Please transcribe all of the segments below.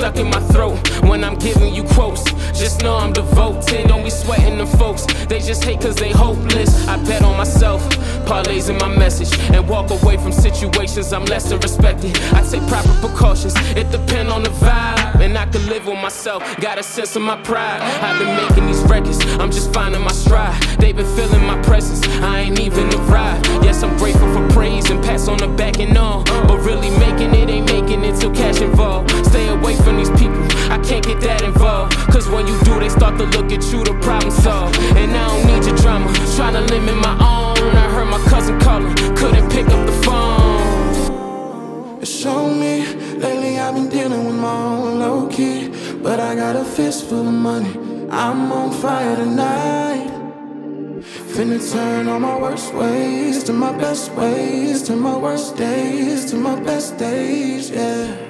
stuck in my throat when I'm giving you quotes. Just know I'm devoted, don't be sweating them folks. They just hate cause they hopeless. I bet on myself, parlays in my message, and walk away from situations I'm lesser respected. I take proper precautions, it depends on the vibe, and I can live with myself, got a sense of my pride. I've been making these records, I'm just finding my stride. They've been feeling my presence, I ain't even arrived. Yes, I'm grateful for praise and pats on the back and all, but really making it ain't making it till cash involved. Stay away from these people, I can't get that involved, cause when you do, they start to look at you, the problem solved. And I don't need your drama, tryna limit my own. I heard my cousin calling, couldn't pick up the phone. It's on me, lately I've been dealing with my own low key, but I got a fistful of money, I'm on fire tonight. Finna turn all my worst ways to my best ways, to my worst days, to my best days, yeah.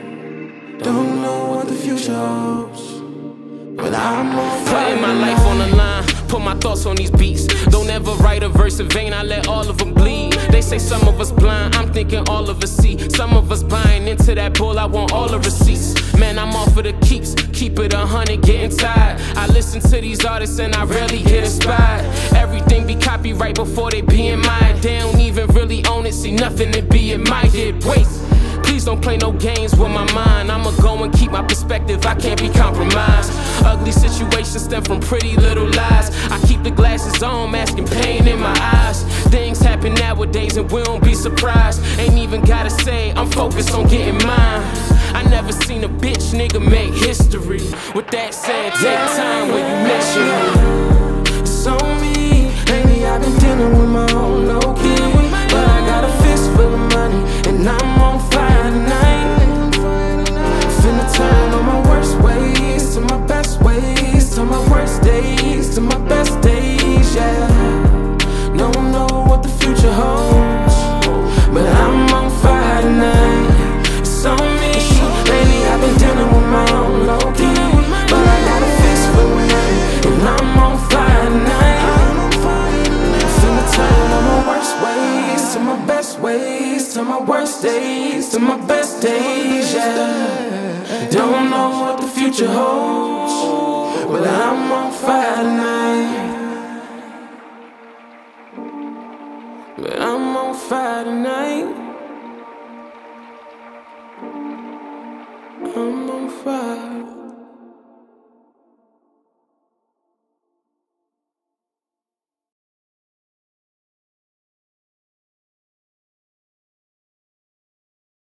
Don't know what the future holds, but I'm on fire. Putting my life on the line, put my thoughts on these beats. Don't ever write a verse in vain, I let all of them bleed. They say some of us blind, I'm thinking all of us see. Some of us buying into that bull, I want all the receipts. Man, I'm all for the keeps, keep it 100, getting tired. I listen to these artists and I really get inspired. Everything be copyright before they be in mine. They don't even really own it, see nothing to be admired. Wait, please don't play no games with my mind. I'ma go and keep my perspective, I can't be compromised. Ugly situations stem from pretty little lies. I keep the glasses on, masking pain in my eyes. Things happen nowadays and we don't be surprised. Ain't even gotta say, I'm focused on getting mine. I never seen a bitch nigga make history. With that said, take time when you measure. It's on me, lately I've been dealing with my own low key, but I got a fist full of money and I'm on fire tonight. Finna turn all my worst ways to my best ways, to my worst days, to my best days, yeah. Don't know what the future holds, but I'm on fire tonight. It's on me. I've been dealing with my own low key, but I got a fix for me, and I'm on fire tonight. Finna turn all my worst ways to my best ways, to my worst days, to my best days, yeah. Don't know what the future holds, but I'm on fire tonight. But I'm on fire tonight.